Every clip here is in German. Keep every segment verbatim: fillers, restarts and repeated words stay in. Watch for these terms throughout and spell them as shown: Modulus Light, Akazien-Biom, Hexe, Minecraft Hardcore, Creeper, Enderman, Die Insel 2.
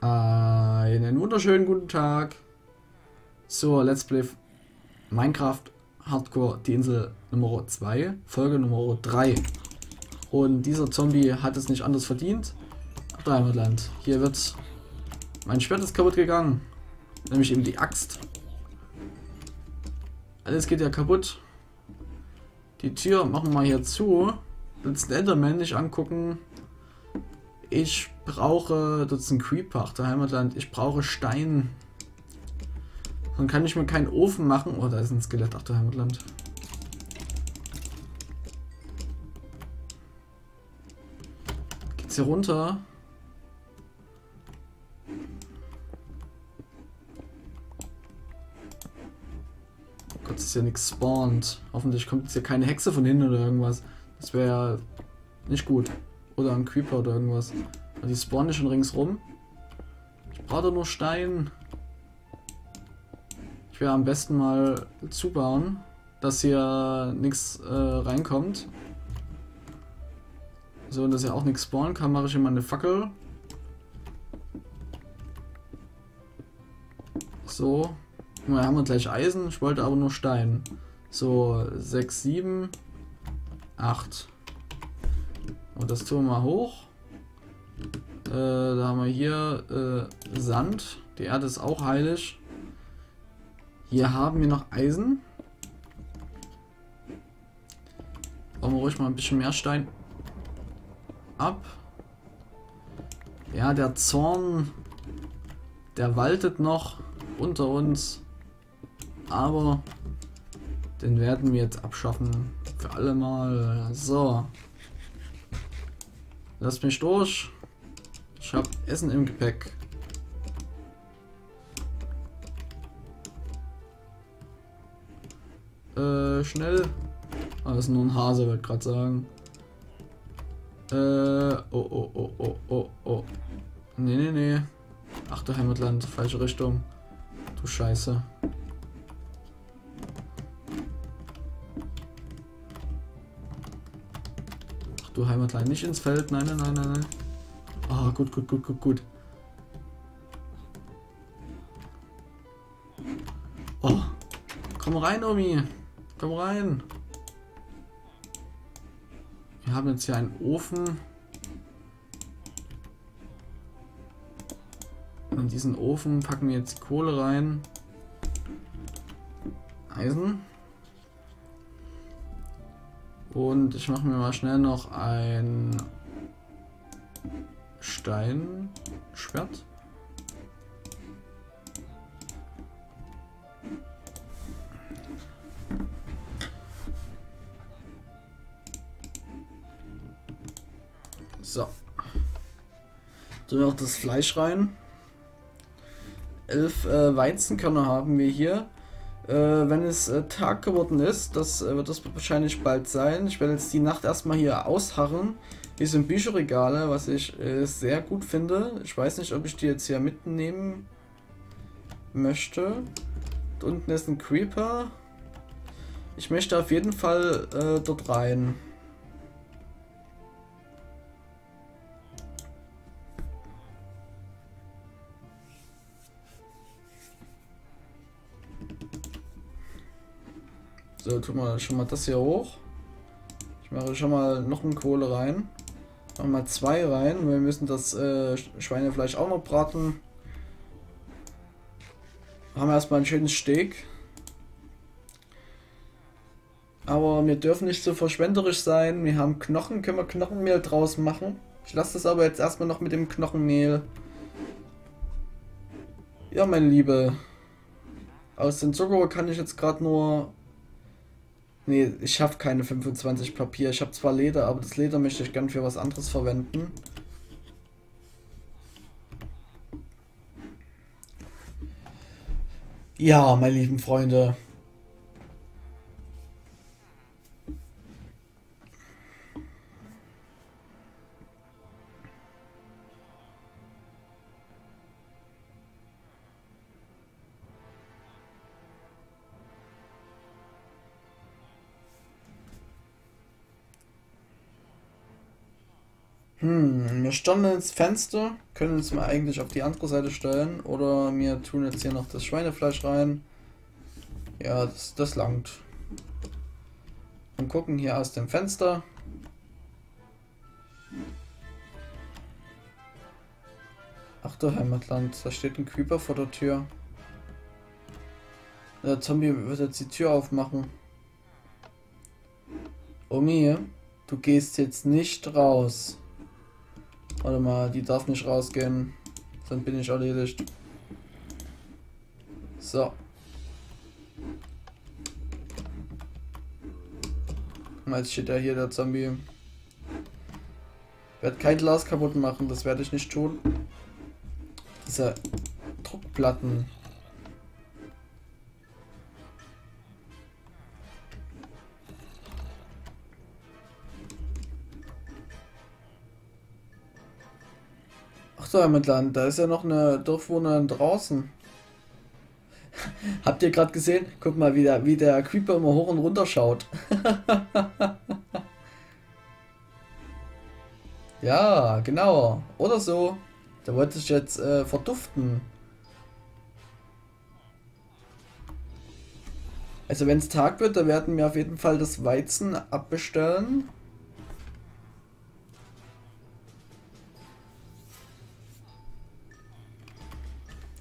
Einen wunderschönen guten Tag. So, Let's Play Minecraft Hardcore, die Insel Nummer zwei, Folge Nummer drei. Und dieser Zombie hat es nicht anders verdient. Ach, da Heimatland. Hier wird mein Schwert ist kaputt gegangen. Nämlich eben die Axt. Alles geht ja kaputt. Die Tür machen wir mal hier zu. Willst du den Enderman nicht angucken? Ich brauche, das ist ein Creeper, der Heimatland, ich brauche Stein. Sonst kann ich mir keinen Ofen machen. Oh, da ist ein Skelett, ach der Heimatland. Geht's hier runter? Oh Gott, ist ja nichts spawnt. Hoffentlich kommt jetzt hier keine Hexe von hinten oder irgendwas. Das wäre ja nicht gut. Oder ein Creeper oder irgendwas. Die spawnen schon ringsrum. Ich brauche nur Stein. Ich werde am besten mal zubauen, dass hier nichts äh, reinkommt. So, und dass hier auch nichts spawnen kann, mache ich immer eine Fackel. So. Wir haben gleich Eisen. Ich wollte aber nur Stein. So, sechs, sieben, acht. Und das tun wir mal hoch. Äh, da haben wir hier äh, Sand. Die Erde ist auch heilig. Hier haben wir noch Eisen. Bauen wir ruhig mal ein bisschen mehr Stein ab. Ja, der Zorn, der waltet noch unter uns. Aber den werden wir jetzt abschaffen. Für alle mal. So. Lass mich durch. Ich habe Essen im Gepäck. Äh, schnell. Ah, das ist nur ein Hase, wollte ich gerade sagen. Äh, oh, oh, oh, oh, oh, oh. Nee, nee, nee. Ach du Heimatland, falsche Richtung. Du Scheiße. Du Heimatland, nicht ins Feld, nein, nein, nein, nein. Ah, gut, gut, gut, gut, gut. Oh, komm rein, Omi. Komm rein. Wir haben jetzt hier einen Ofen. In diesen Ofen packen wir jetzt die Kohle rein. Eisen. Und ich mache mir mal schnell noch ein Steinschwert. So. Tun wir auch das Fleisch rein. Elf äh, Weizenkörner haben wir hier. Äh, wenn es äh, Tag geworden ist, das äh, wird das wahrscheinlich bald sein. Ich werde jetzt die Nacht erstmal hier ausharren. Hier sind Bücherregale, was ich äh, sehr gut finde. Ich weiß nicht, ob ich die jetzt hier mitnehmen möchte. Da unten ist ein Creeper. Ich möchte auf jeden Fall äh, dort rein. So, tun wir schon mal das hier hoch. Ich mache schon mal noch ein Kohle rein. Machen mal zwei rein. Wir müssen das äh, Schweinefleisch auch noch braten. Haben wir erstmal ein schönes Steak. Aber wir dürfen nicht so verschwenderisch sein. Wir haben Knochen, können wir Knochenmehl draus machen. Ich lasse das aber jetzt erstmal noch mit dem Knochenmehl. Ja, meine Liebe. Aus dem Zucker kann ich jetzt gerade nur... Nee, ich schaffe keine fünfundzwanzig Papier. Ich habe zwar Leder, aber das Leder möchte ich gern für was anderes verwenden. Ja, meine lieben Freunde. Hm, wir standen ins Fenster, können uns mal eigentlich auf die andere Seite stellen oder wir tun jetzt hier noch das Schweinefleisch rein. Ja, das, das langt. Und gucken hier aus dem Fenster. Ach du Heimatland, da steht ein Creeper vor der Tür. Der Zombie wird jetzt die Tür aufmachen. Omi, du gehst jetzt nicht raus. Warte mal, die darf nicht rausgehen. Dann bin ich erledigt. So. Jetzt steht ja hier der Zombie. Ich werde kein Glas kaputt machen, das werde ich nicht tun. Diese Druckplatten. Ach so, Heimatland, da ist ja noch eine Dorfwohnerin draußen. Habt ihr gerade gesehen? Guck mal, wie der, wie der Creeper immer hoch und runter schaut. Ja, genau. Oder so. Der wollte sich jetzt äh, verduften. Also wenn es Tag wird, dann werden wir auf jeden Fall das Weizen abbestellen.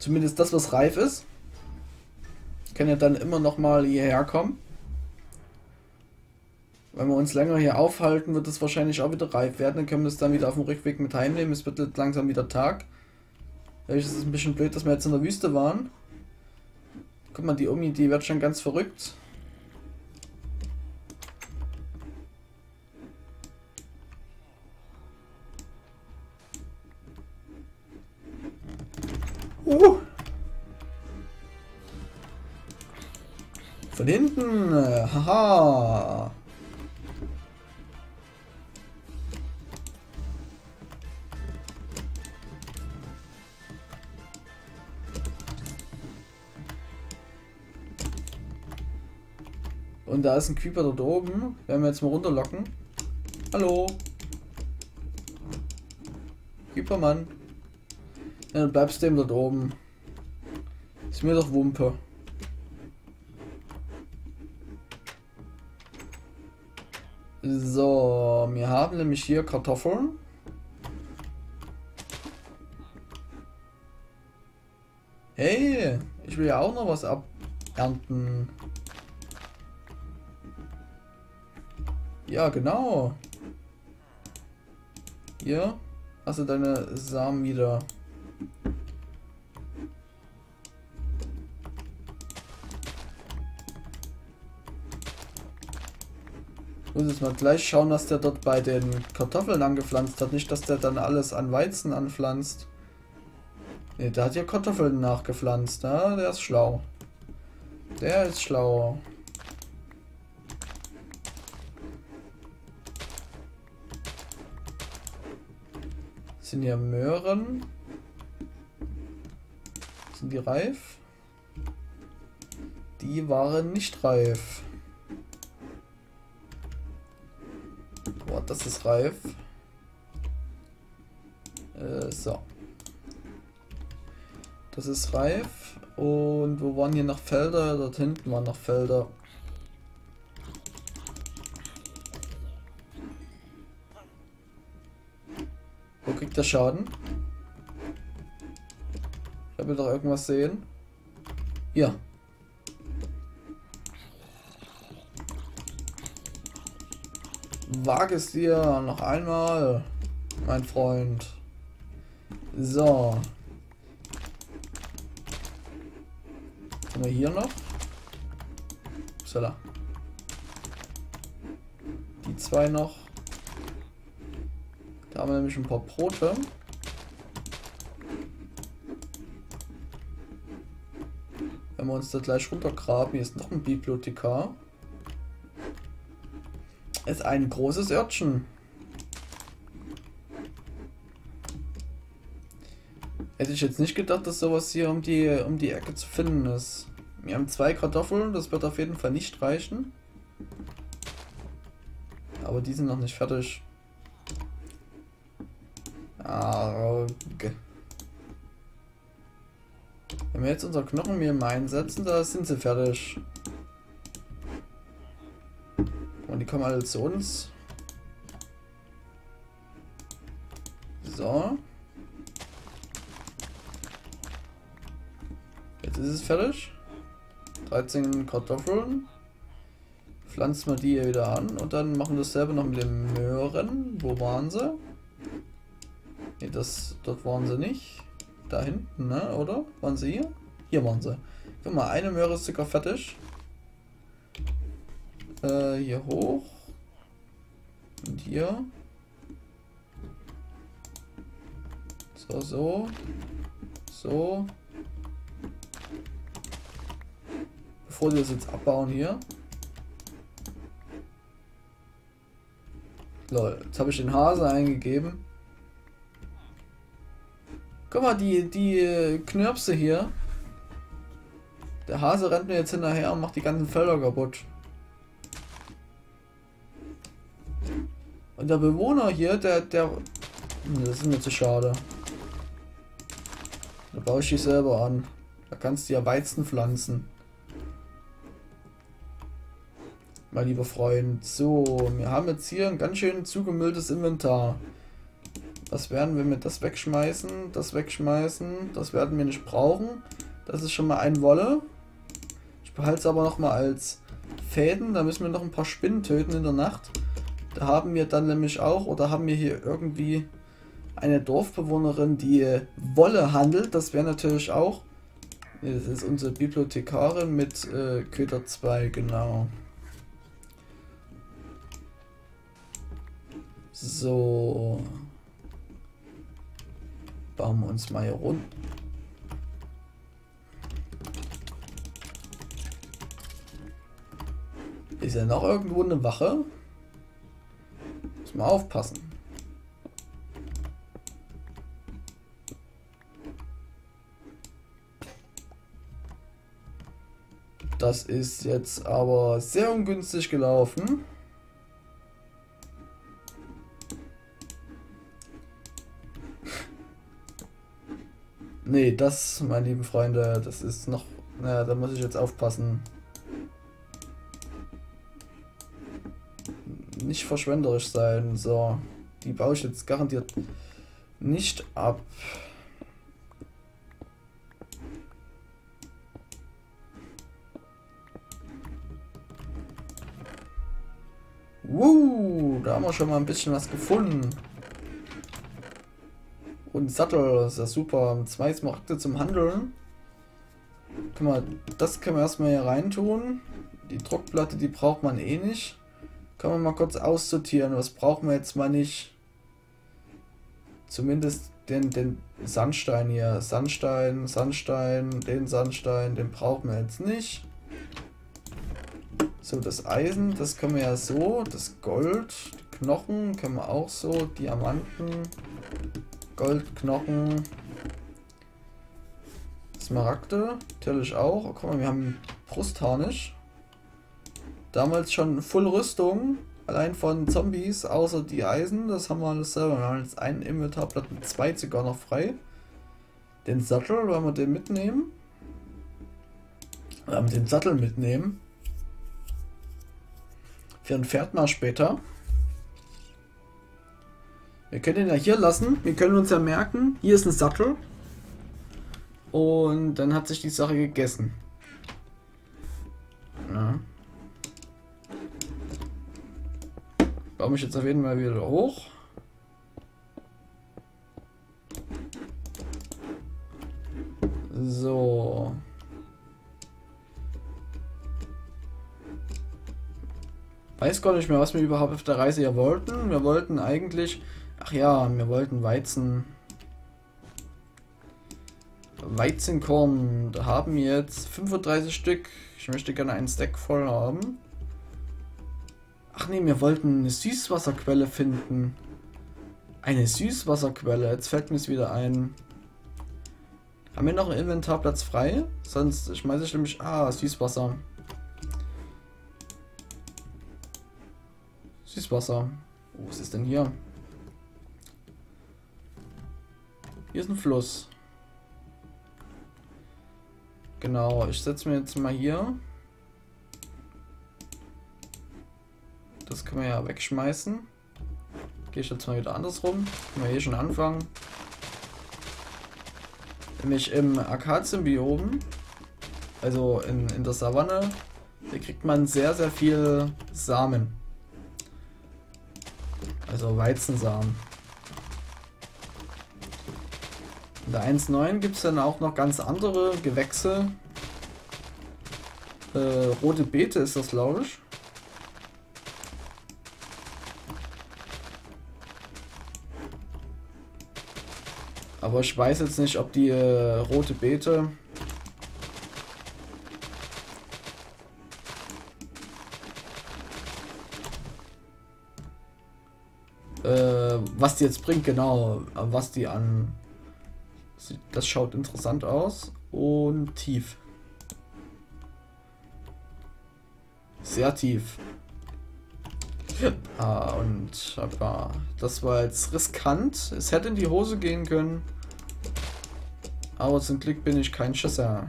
Zumindest das, was reif ist. Kann ja dann immer noch mal hierher kommen. Wenn wir uns länger hier aufhalten, wird es wahrscheinlich auch wieder reif werden. Dann können wir es dann wieder auf dem Rückweg mit heimnehmen. Es wird jetzt langsam wieder Tag. Vielleicht ist es ein bisschen blöd, dass wir jetzt in der Wüste waren. Guck mal, die Omi, die wird schon ganz verrückt. Uh! Von hinten, haha. Und da ist ein Creeper dort oben. Werden wir jetzt mal runterlocken. Hallo. Creepermann. Ja, dann bleibst du dem dort oben. Ist mir doch Wumpe. So, wir haben nämlich hier Kartoffeln. Hey, ich will ja auch noch was abernten. Ja, genau. Hier hast du deine Samen wieder. Muss jetzt mal gleich schauen, dass der dort bei den Kartoffeln angepflanzt hat. Nicht, dass der dann alles an Weizen anpflanzt. Ne, der hat ja Kartoffeln nachgepflanzt. Ja, der ist schlau. Der ist schlau. Sind hier Möhren? Sind die reif? Die waren nicht reif. Das ist reif. Äh, so. Das ist reif. Und wo waren hier noch Felder? Dort hinten waren noch Felder. Wo kriegt der Schaden? Ich will doch irgendwas sehen. Ja. Wag es dir noch einmal, mein Freund. So. Was haben wir hier noch? Upsala. Die zwei noch. Da haben wir nämlich ein paar Brote. Wenn wir uns da gleich runtergraben, hier ist noch ein Bibliothekar. Ist ein großes Örtchen. Hätte ich jetzt nicht gedacht, dass sowas hier um die um die Ecke zu finden ist. Wir haben zwei Kartoffeln, das wird auf jeden Fall nicht reichen. Aber die sind noch nicht fertig. Arg. Wenn wir jetzt unsere Knochenmehl einsetzen, da sind sie fertig. Und die kommen alle zu uns. So. Jetzt ist es fertig. dreizehn Kartoffeln. Pflanzen wir die hier wieder an und dann machen wir dasselbe noch mit den Möhren. Wo waren sie? Ne, das, dort waren sie nicht. Da hinten, ne? Oder? Waren sie hier? Hier waren sie. Guck mal, eine Möhre ist sogar fertig. Äh, hier hoch. Und hier. So, so. So. Bevor die das jetzt abbauen hier. Lol, jetzt habe ich den Hase eingegeben. Guck mal, die, die Knirpse hier. Der Hase rennt mir jetzt hinterher und macht die ganzen Felder kaputt. Und der Bewohner hier, der, der... Das ist mir zu schade. Da baue ich dich selber an. Da kannst du ja Weizen pflanzen. Mein lieber Freund. So, wir haben jetzt hier ein ganz schön zugemülltes Inventar. Was werden wir mit das wegschmeißen? Das wegschmeißen. Das werden wir nicht brauchen. Das ist schon mal ein Wolle. Ich behalte es aber nochmal als Fäden. Da müssen wir noch ein paar Spinnen töten in der Nacht. Da haben wir dann nämlich auch, oder haben wir hier irgendwie eine Dorfbewohnerin, die Wolle handelt. Das wäre natürlich auch. Das ist unsere Bibliothekarin mit äh, Köder zwei, genau. So, bauen wir uns mal hier runter. Ist ja noch irgendwo eine Wache? Muss mal aufpassen. Das ist jetzt aber sehr ungünstig gelaufen. Nee, das, meine lieben Freunde, das ist noch... Naja, da muss ich jetzt aufpassen. Nicht verschwenderisch sein. So, die baue ich jetzt garantiert nicht ab. Wow, da haben wir schon mal ein bisschen was gefunden. Und Sattel, ist ja super. Zwei Smaragde zum Handeln. Guck mal, das können wir erstmal hier reintun. Die Druckplatte, die braucht man eh nicht. Können wir mal kurz aussortieren. Was brauchen wir jetzt mal nicht? Zumindest den, den Sandstein hier. Sandstein, Sandstein, den Sandstein, den brauchen wir jetzt nicht. So, das Eisen, das können wir ja so. Das Gold, die Knochen können wir auch so. Diamanten. Goldknochen, Smaragde, natürlich auch. Oh, guck mal, wir haben Brustharnisch. Damals schon Full Rüstung, allein von Zombies, außer die Eisen. Das haben wir alles selber. Wir haben jetzt einen Inventarplatten, zwei sogar noch frei. Den Sattel, wollen wir den mitnehmen? Wir haben den Sattel mitnehmen. Für ein Pferd mal später. Wir können ihn ja hier lassen, wir können uns ja merken, hier ist ein Sattel und dann hat sich die Sache gegessen. Ja. Ich baue mich jetzt auf jeden Fall wieder hoch. So. Weiß gar nicht mehr, was wir überhaupt auf der Reise hier wollten. Wir wollten eigentlich... Ach ja, wir wollten Weizen. Weizenkorn. Da haben wir jetzt fünfunddreißig Stück. Ich möchte gerne einen Stack voll haben. Ach nee, wir wollten eine Süßwasserquelle finden. Eine Süßwasserquelle. Jetzt fällt mir es wieder ein. Haben wir noch einen Inventarplatz frei? Sonst schmeiße ich nämlich... Ah, Süßwasser. Süßwasser. Oh, was ist denn hier? Hier ist ein Fluss. Genau, ich setze mir jetzt mal hier. Das können wir ja wegschmeißen. Gehe ich jetzt mal wieder andersrum. Können wir hier schon anfangen. Nämlich im Akazien-Biom, also in, in der Savanne, hier kriegt man sehr, sehr viel Samen. Also Weizensamen. In der eins Punkt neun gibt es dann auch noch ganz andere Gewächse. Äh, rote Beete ist das, glaube ich. Aber ich weiß jetzt nicht, ob die äh, rote Beete äh, was die jetzt bringt, genau, was die an... Das schaut interessant aus und tief. Sehr tief. Ah, und aber das war jetzt riskant. Es hätte in die Hose gehen können. Aber zum Glück bin ich kein Schisser.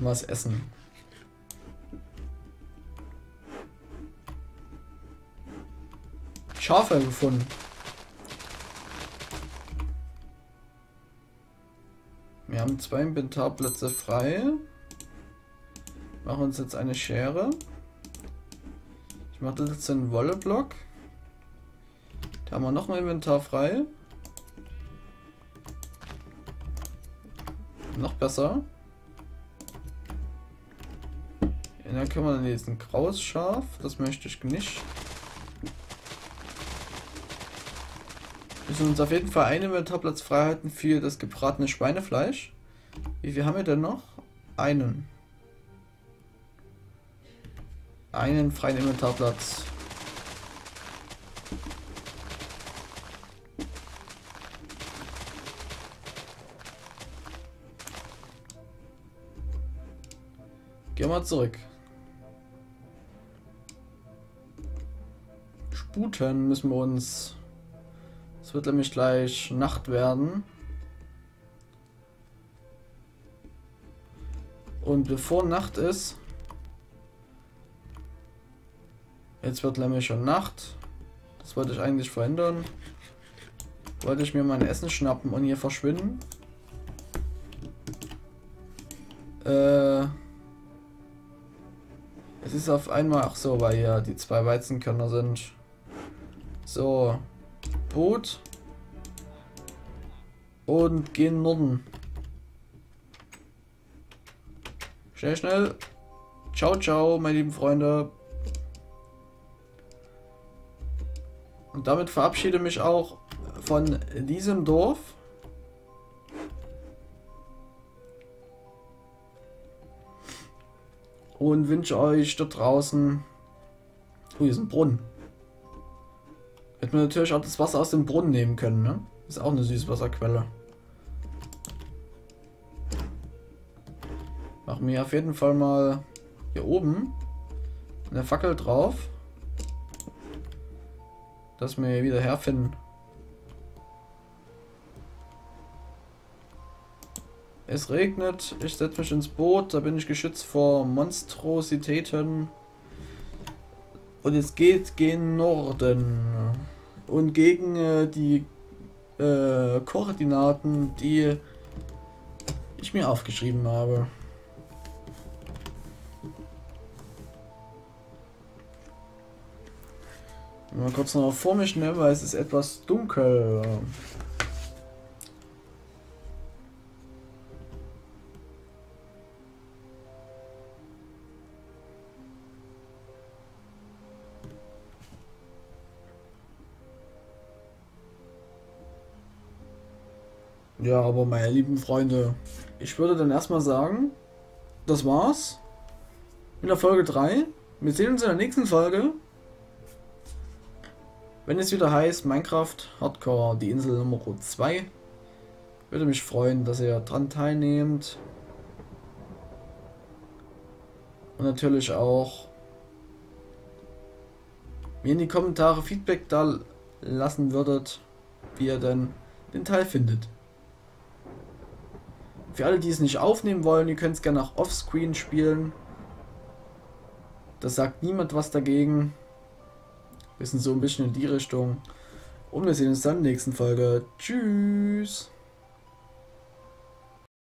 Was essen? Schafe gefunden. Wir haben zwei Inventarplätze frei. Machen uns jetzt eine Schere. Ich mache das jetzt in Wolleblock. Da haben wir noch ein Inventar frei. Noch besser. Und dann können wir dann jetzt ein graues Schaf. Das möchte ich nicht. Müssen uns auf jeden Fall einen Inventarplatz frei halten für das gebratene Schweinefleisch. Wie viel haben wir denn noch? Einen. Einen freien Inventarplatz. Gehen wir zurück. Sputen müssen wir uns... Es wird nämlich gleich Nacht werden. Und bevor Nacht ist... Jetzt wird nämlich schon Nacht. Das wollte ich eigentlich verhindern. Wollte ich mir mein Essen schnappen und hier verschwinden. Äh... Es ist auf einmal... Ach so, weil ja die zwei Weizenkörner sind. So... Boot und gehen Norden. Schnell, schnell. Ciao, ciao, meine lieben Freunde. Und damit verabschiede mich auch von diesem Dorf. Und wünsche euch dort draußen... Oh, hier ist ein Brunnen. Hätten wir natürlich auch das Wasser aus dem Brunnen nehmen können, ne? Ist auch eine Süßwasserquelle. Machen wir auf jeden Fall mal hier oben eine Fackel drauf. Dass wir hier wieder herfinden. Es regnet, ich setze mich ins Boot, da bin ich geschützt vor Monstrositäten. Und es geht gegen Norden und gegen äh, die äh, Koordinaten, die ich mir aufgeschrieben habe. Mal kurz noch vor mich nehmen, weil es ist etwas dunkel. Ja, aber meine lieben Freunde, ich würde dann erstmal sagen, das war's mit der Folge drei. Wir sehen uns in der nächsten Folge. wenn es wieder heißt Minecraft Hardcore, die Insel Nummer zwei. Würde mich freuen, dass ihr dran teilnehmt. Und natürlich auch mir in die Kommentare Feedback da lassen würdet, wie ihr denn den Teil findet. Für alle, die es nicht aufnehmen wollen, ihr könnt es gerne auch offscreen spielen. Das sagt niemand was dagegen. Wir sind so ein bisschen in die Richtung. Und wir sehen uns dann in der nächsten Folge. Tschüss!